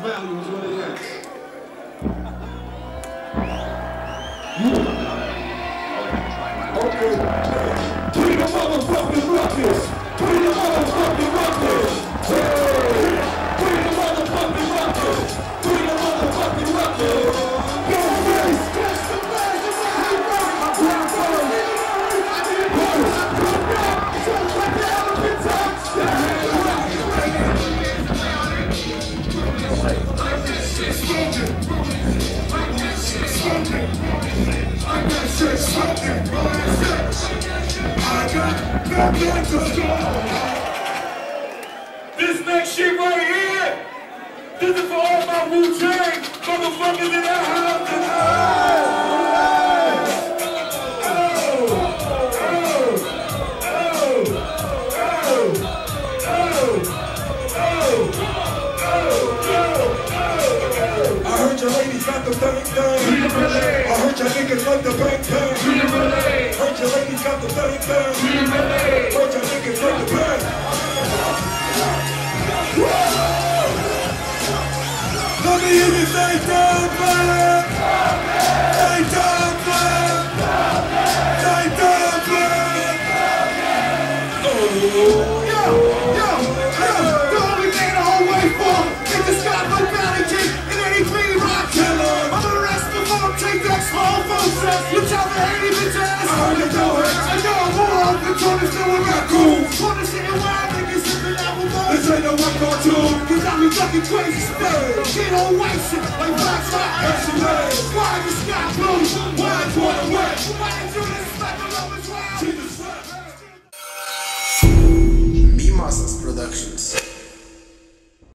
value is what it is. Okay. Three the motherfucking rockets! Three the motherfucking rockets! Three the motherfucking rockets! Three the motherfucking rockets! This next shit right here, this is for all my Wu Tang motherfuckers in that house tonight. I heard your ladies got the thing. I heard your niggas like the bang bang. Heard your ladies got the thing. Heard your niggas like the bang. Let me hear you say down bang. Say down bang. Say down bang. Oh, yo, yo, yo. Cause I be fucking crazy stuff. Shit on white shit, like black spot. Why the sky blue? Why it's water wet? Why do this like a